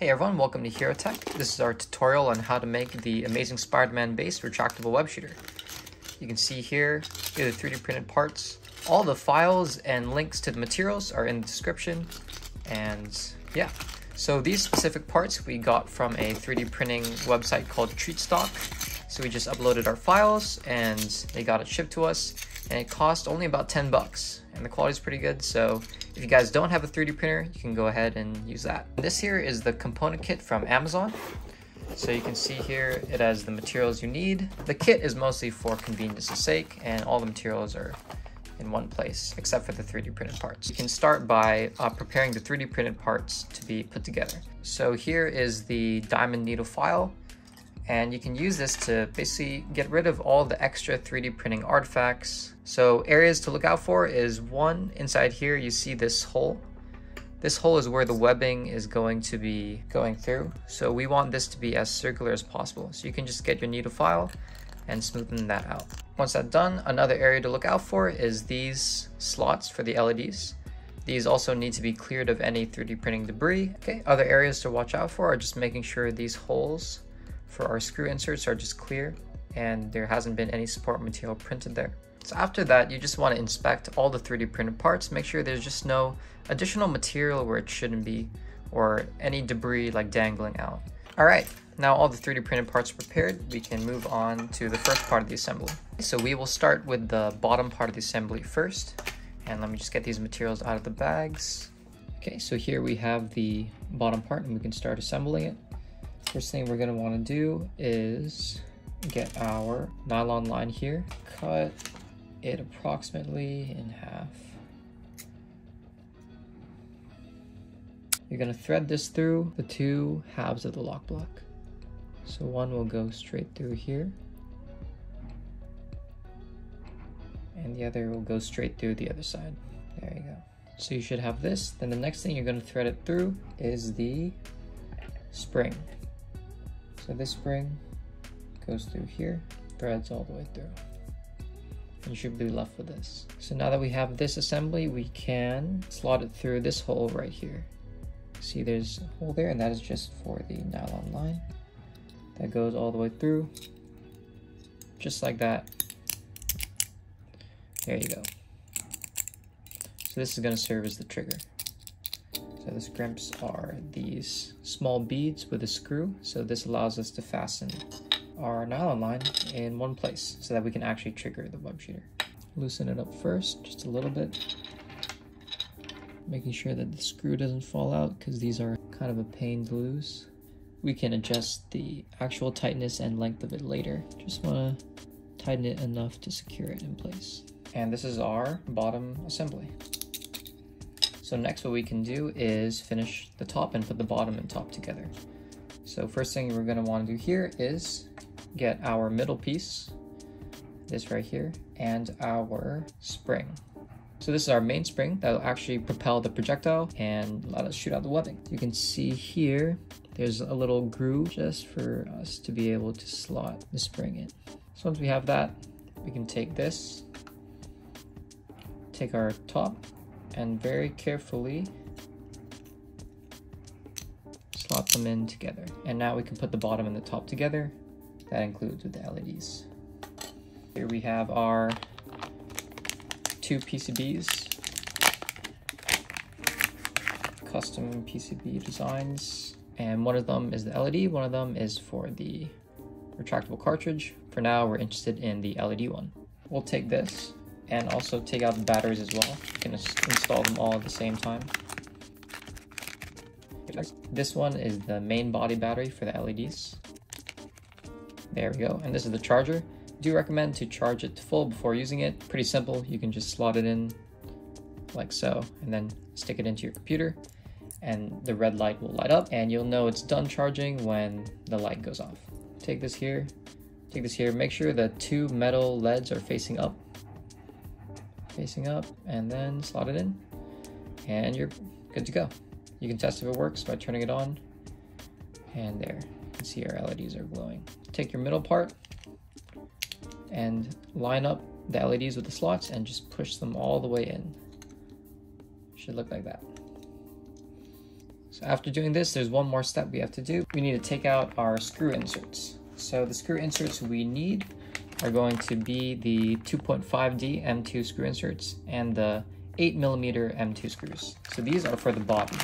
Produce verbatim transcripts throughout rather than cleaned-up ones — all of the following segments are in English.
Hey everyone, welcome to HeroTech. This is our tutorial on how to make the Amazing Spider-Man base retractable web shooter. You can see here, here are the three D printed parts. All the files and links to the materials are in the description. And yeah, so these specific parts we got from a three D printing website called Treatstock. So we just uploaded our files and they got it shipped to us. And it cost only about ten bucks. And the quality is pretty good, so if you guys don't have a three D printer, you can go ahead and use that. This here is the component kit from Amazon. So you can see here, it has the materials you need. The kit is mostly for convenience's sake, and all the materials are in one place, except for the three D printed parts. You can start by uh, preparing the three D printed parts to be put together. So here is the diamond needle file, and you can use this to basically get rid of all the extra three D printing artifacts. So areas to look out for is one, inside here you see this hole. This hole is where the webbing is going to be going through. So we want this to be as circular as possible. So you can just get your needle file and smoothen that out. Once that's done, another area to look out for is these slots for the L E Ds. These also need to be cleared of any three D printing debris. Okay, other areas to watch out for are just making sure these holes for our screw inserts are just clear and there hasn't been any support material printed there. So after that, you just want to inspect all the three D printed parts, make sure there's just no additional material where it shouldn't be or any debris like dangling out. All right, now all the three D printed parts are prepared, we can move on to the first part of the assembly. So we will start with the bottom part of the assembly first. And let me just get these materials out of the bags. Okay, so here we have the bottom part and we can start assembling it. First thing we're gonna wanna do is get our nylon line here, cut it approximately in half. You're gonna thread this through the two halves of the lock block. So one will go straight through here, and the other will go straight through the other side. There you go. So you should have this. Then the next thing you're gonna thread it through is the spring. So this spring goes through here, threads all the way through. And you should be left with this. So now that we have this assembly, we can slot it through this hole right here. See, there's a hole there, and that is just for the nylon line. That goes all the way through, just like that. There you go. So this is gonna serve as the trigger. So the crimps are these small beads with a screw. So this allows us to fasten our nylon line in one place so that we can actually trigger the web shooter. Loosen it up first, just a little bit. Making sure that the screw doesn't fall out because these are kind of a pain to lose. We can adjust the actual tightness and length of it later. Just wanna tighten it enough to secure it in place. And this is our bottom assembly. So next what we can do is finish the top and put the bottom and top together. So first thing we're gonna wanna do here is get our middle piece, this right here, and our spring. So this is our main spring that'll actually propel the projectile and let us shoot out the webbing. You can see here, there's a little groove just for us to be able to slot the spring in. So once we have that, we can take this, take our top, and very carefully slot them in together. And now we can put the bottom and the top together. That includes with the L E Ds. Here we have our two P C Bs, custom P C B designs, and one of them is the L E D, one of them is for the retractable cartridge. For now, we're interested in the L E D one. We'll take this, and also take out the batteries as well. You can install them all at the same time. This one is the main body battery for the L E Ds. There we go, and this is the charger. I do recommend to charge it to full before using it. Pretty simple, you can just slot it in like so, and then stick it into your computer, and the red light will light up, and you'll know it's done charging when the light goes off. Take this here, take this here, make sure the two metal L E Ds are facing up, facing up, and then slot it in, and you're good to go. You can test if it works by turning it on, and there, you can see our L E Ds are glowing. Take your middle part and line up the L E Ds with the slots and just push them all the way in. Should look like that. So after doing this, there's one more step we have to do. We need to take out our screw inserts. So the screw inserts we need are going to be the two point five D M two screw inserts and the eight millimeter M two screws. So these are for the body.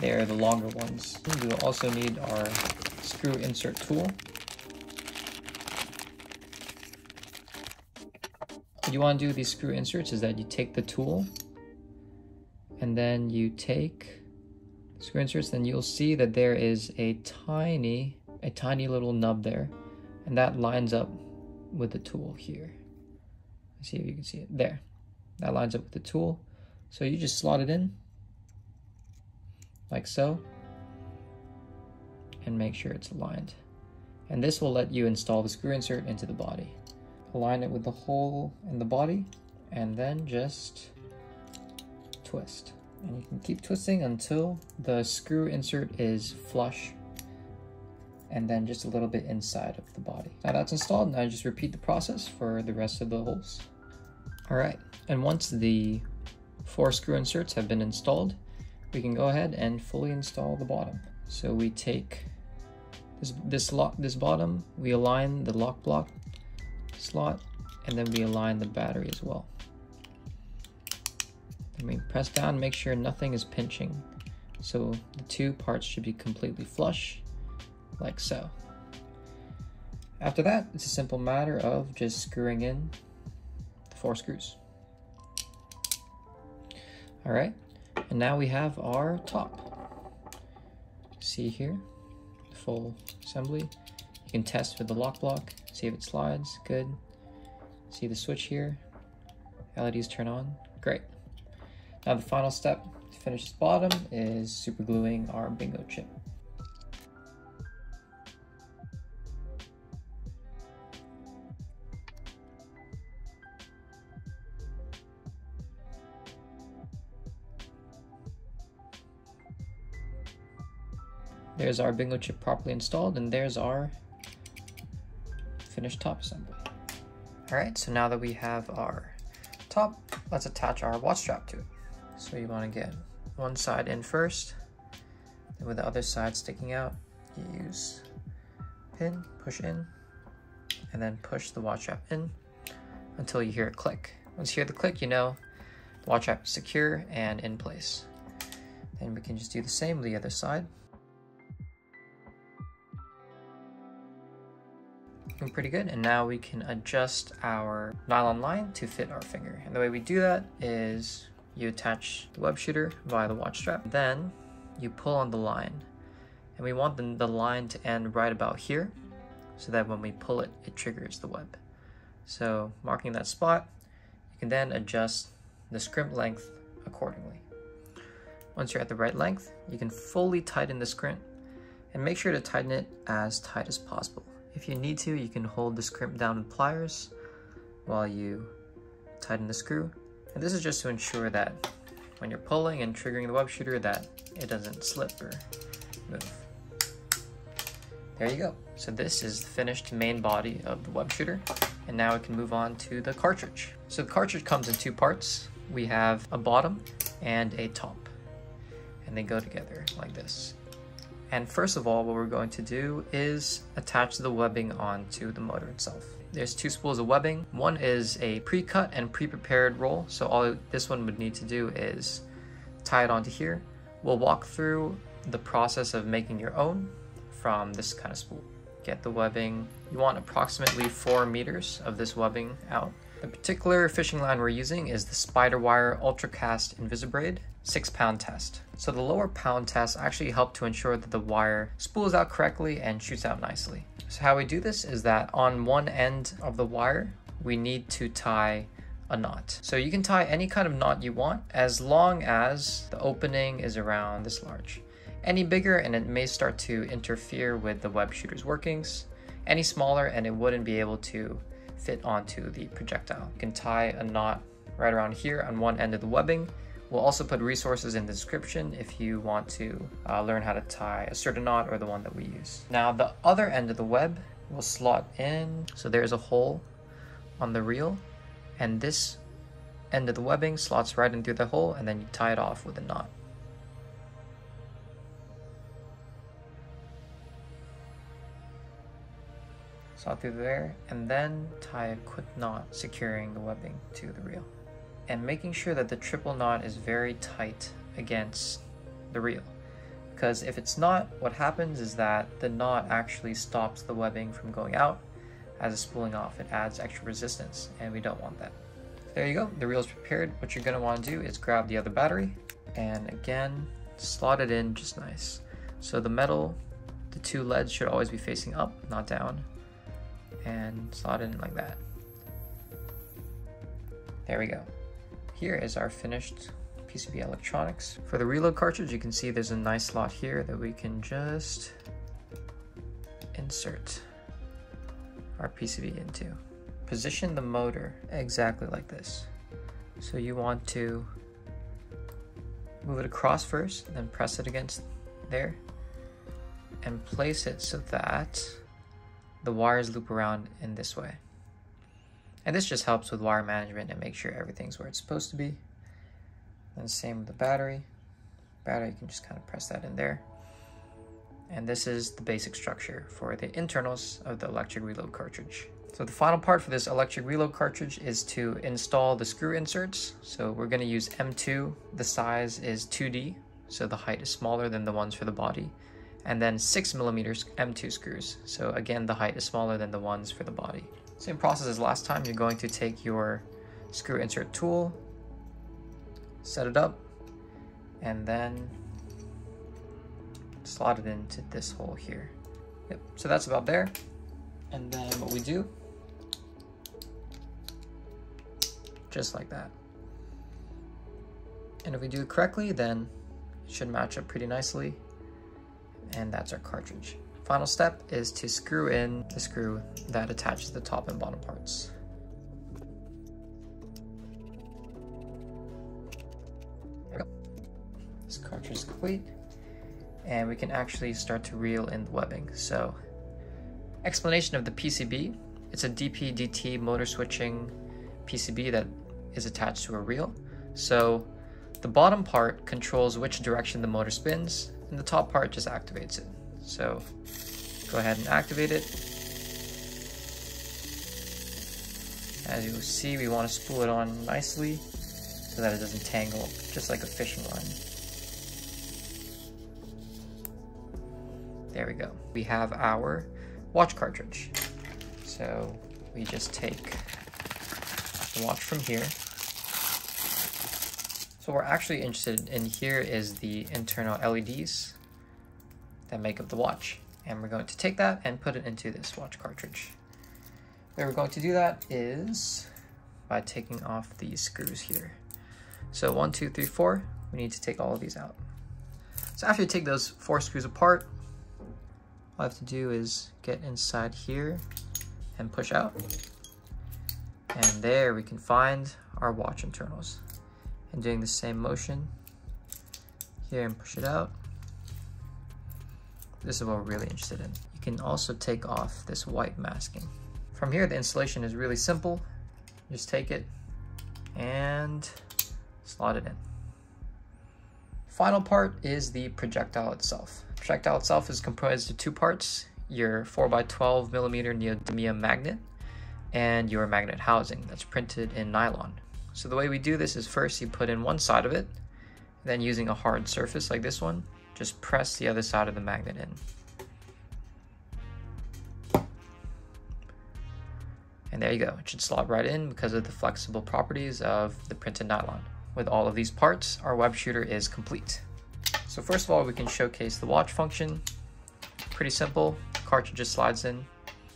They are the longer ones. We will also need our screw insert tool. What you want to do with these screw inserts is that you take the tool and then you take the screw inserts, and you'll see that there is a tiny, a tiny little nub there, and that lines up with the tool here. Let's see if you can see it there. That lines up with the tool. So you just slot it in like so and make sure it's aligned. And this will let you install the screw insert into the body. Align it with the hole in the body and then just twist. And you can keep twisting until the screw insert is flush and then just a little bit inside of the body. Now that's installed, now just repeat the process for the rest of the holes. All right, and once the four screw inserts have been installed, we can go ahead and fully install the bottom. So we take this, this lock, this bottom, we align the lock block slot, and then we align the battery as well. Then we press down, make sure nothing is pinching. So the two parts should be completely flush, like so. After that, it's a simple matter of just screwing in the four screws. All right, and now we have our top. See here, the full assembly. You can test with the lock block, see if it slides, good. See the switch here, L E Ds turn on, great. Now the final step to finish this bottom is super gluing our bingo chip. There's our bingo chip properly installed, and there's our finished top assembly. All right, so now that we have our top, let's attach our watch strap to it. So you want to get one side in first, and with the other side sticking out, you use pin, push in, and then push the watch strap in until you hear a click. Once you hear the click, you know the watch strap is secure and in place. Then we can just do the same with the other side. Looking pretty good, and now we can adjust our nylon line to fit our finger. And the way we do that is you attach the web shooter via the watch strap, then you pull on the line, and we want the, the line to end right about here so that when we pull it, it triggers the web. So marking that spot, you can then adjust the scrimp length accordingly. Once you're at the right length, you can fully tighten the scrimp and make sure to tighten it as tight as possible. If you need to, you can hold the scrimp down with pliers while you tighten the screw. And this is just to ensure that when you're pulling and triggering the web shooter that it doesn't slip or move. There you go. So this is the finished main body of the web shooter. And now we can move on to the cartridge. So the cartridge comes in two parts. We have a bottom and a top, and they go together like this. And first of all, what we're going to do is attach the webbing onto the motor itself. There's two spools of webbing. One is a pre-cut and pre-prepared roll. So all this one would need to do is tie it onto here. We'll walk through the process of making your own from this kind of spool. Get the webbing. You want approximately four meters of this webbing out. The particular fishing line we're using is the Spiderwire Ultracast Invisibraid six pound test. So the lower pound test actually helped to ensure that the wire spools out correctly and shoots out nicely. So how we do this is that on one end of the wire, we need to tie a knot. So you can tie any kind of knot you want as long as the opening is around this large. Any bigger and it may start to interfere with the web shooter's workings. Any smaller and it wouldn't be able to fit onto the projectile. You can tie a knot right around here on one end of the webbing. We'll also put resources in the description if you want to uh, learn how to tie a certain knot or the one that we use. Now the other end of the web will slot in. So there's a hole on the reel and this end of the webbing slots right in through the hole, and then you tie it off with a knot. saw through there, and then tie a quick knot securing the webbing to the reel, and making sure that the triple knot is very tight against the reel, because if it's not, what happens is that the knot actually stops the webbing from going out. As it's spooling off, it adds extra resistance, and we don't want that. There you go, the reel is prepared. What you're going to want to do is grab the other battery, and again, slot it in just nice. So the metal, the two leads should always be facing up, not down, and slot in like that. There we go. Here is our finished P C B electronics. For the reload cartridge, you can see there's a nice slot here that we can just insert our P C B into. Position the motor exactly like this. So you want to move it across first, then press it against there, and place it so that the wires loop around in this way. And this just helps with wire management and make sure everything's where it's supposed to be. And same with the battery. Battery, you can just kind of press that in there. And this is the basic structure for the internals of the electric reload cartridge. So the final part for this electric reload cartridge is to install the screw inserts. So we're going to use M two. The size is two D, so the height is smaller than the ones for the body. And then six millimeter M two screws. So again, the height is smaller than the ones for the body. Same process as last time. You're going to take your screw insert tool, set it up, and then slot it into this hole here. Yep, so that's about there. And then what we do, just like that. And if we do it correctly, then it should match up pretty nicely. And that's our cartridge. Final step is to screw in the screw that attaches the top and bottom parts. There we go. This cartridge is complete. And we can actually start to reel in the webbing. So, explanation of the P C B. It's a D P D T motor switching P C B that is attached to a reel. So the bottom part controls which direction the motor spins, and the top part just activates it. So go ahead and activate it. As you will see, we want to spool it on nicely so that it doesn't tangle, just like a fishing line. There we go. We have our watch cartridge. So we just take the watch from here. So what we're actually interested in here is the internal L E Ds that make up the watch. And we're going to take that and put it into this watch cartridge. The way we're going to do that is by taking off these screws here. So one, two, three, four, we need to take all of these out. So after you take those four screws apart, all I have to do is get inside here and push out. And there we can find our watch internals. And doing the same motion here and push it out. This is what we're really interested in. You can also take off this white masking. From here, the installation is really simple. Just take it and slot it in. Final part is the projectile itself. Projectile itself is comprised of two parts, your four by twelve millimeter neodymium magnet and your magnet housing that's printed in nylon. So the way we do this is first you put in one side of it, then using a hard surface like this one, just press the other side of the magnet in. And there you go, it should slot right in because of the flexible properties of the printed nylon. With all of these parts, our web shooter is complete. So first of all, we can showcase the watch function. Pretty simple, the cartridge just slides in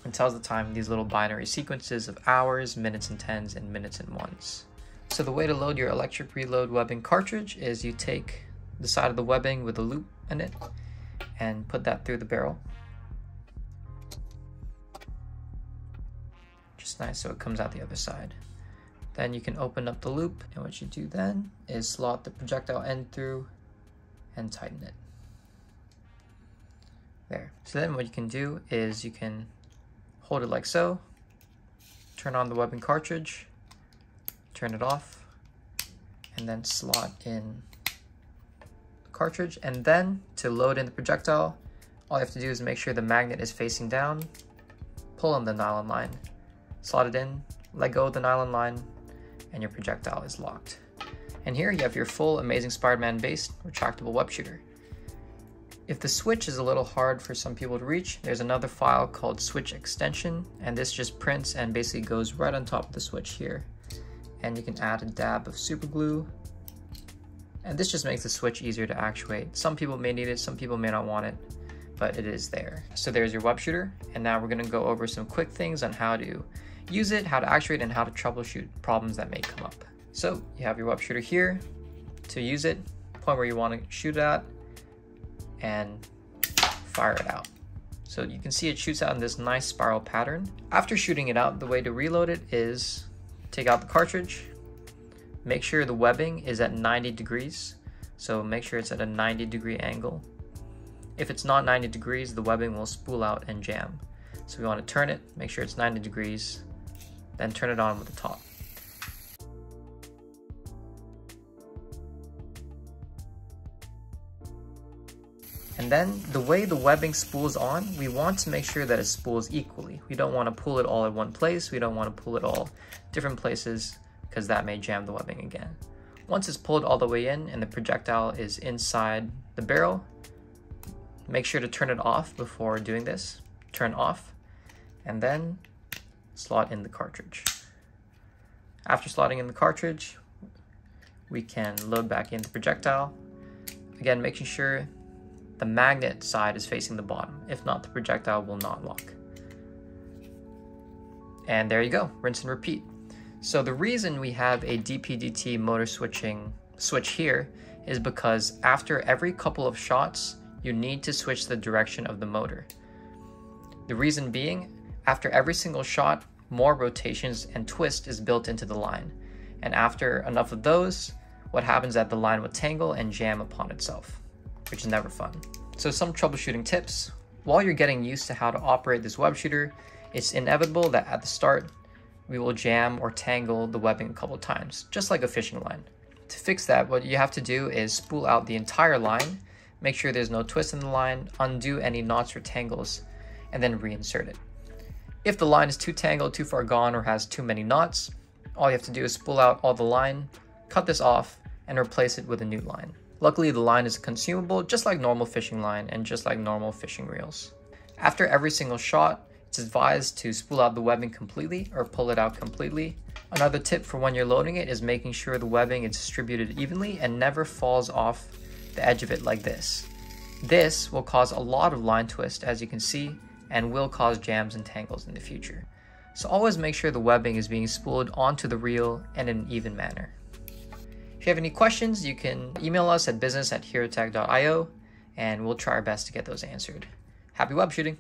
and tells the time in these little binary sequences of hours, minutes and tens, and minutes and ones. So the way to load your electric reload webbing cartridge is you take the side of the webbing with a loop in it and put that through the barrel. Just nice, so it comes out the other side. Then you can open up the loop, and what you do then is slot the projectile end through and tighten it. There. So then what you can do is you can hold it like so, turn on the webbing cartridge, turn it off, and then slot in the cartridge. And then to load in the projectile, all you have to do is make sure the magnet is facing down, pull on the nylon line, slot it in, let go of the nylon line, and your projectile is locked. And here you have your full Amazing Spider-Man based retractable web shooter. If the switch is a little hard for some people to reach, there's another file called switch extension, and this just prints and basically goes right on top of the switch here. And you can add a dab of super glue, and this just makes the switch easier to actuate. Some people may need it, some people may not want it, but it is there. So there's your web shooter, and now we're gonna go over some quick things on how to use it, how to actuate, and how to troubleshoot problems that may come up. So you have your web shooter here to use it, point where you wanna shoot it at, and fire it out. So you can see it shoots out in this nice spiral pattern. After shooting it out, the way to reload it is take out the cartridge, make sure the webbing is at ninety degrees. So make sure it's at a ninety degree angle. If it's not ninety degrees, the webbing will spool out and jam. So we want to turn it, make sure it's ninety degrees, then turn it on with the top. And then the way the webbing spools on, we want to make sure that it spools equally. We don't want to pull it all in one place. We don't want to pull it all different places because that may jam the webbing again. Once it's pulled all the way in and the projectile is inside the barrel, make sure to turn it off before doing this. Turn off and then slot in the cartridge. After slotting in the cartridge, we can load back in the projectile. Again, making sure the magnet side is facing the bottom. If not, the projectile will not lock. And there you go, rinse and repeat. So the reason we have a D P D T motor switching switch here is because after every couple of shots, you need to switch the direction of the motor. The reason being, after every single shot, more rotations and twist is built into the line. And after enough of those, what happens is that the line will tangle and jam upon itself, which is never fun. So some troubleshooting tips. While you're getting used to how to operate this web shooter, it's inevitable that at the start, we will jam or tangle the webbing a couple times, just like a fishing line. To fix that, what you have to do is spool out the entire line, make sure there's no twist in the line, undo any knots or tangles, and then reinsert it. If the line is too tangled, too far gone, or has too many knots, all you have to do is spool out all the line, cut this off, and replace it with a new line. Luckily, the line is consumable, just like normal fishing line and just like normal fishing reels. After every single shot, it's advised to spool out the webbing completely or pull it out completely. Another tip for when you're loading it is making sure the webbing is distributed evenly and never falls off the edge of it like this. This will cause a lot of line twist, as you can see, and will cause jams and tangles in the future. So always make sure the webbing is being spooled onto the reel and in an even manner. If you have any questions, you can email us at business at herotech dot io, and we'll try our best to get those answered. Happy web shooting!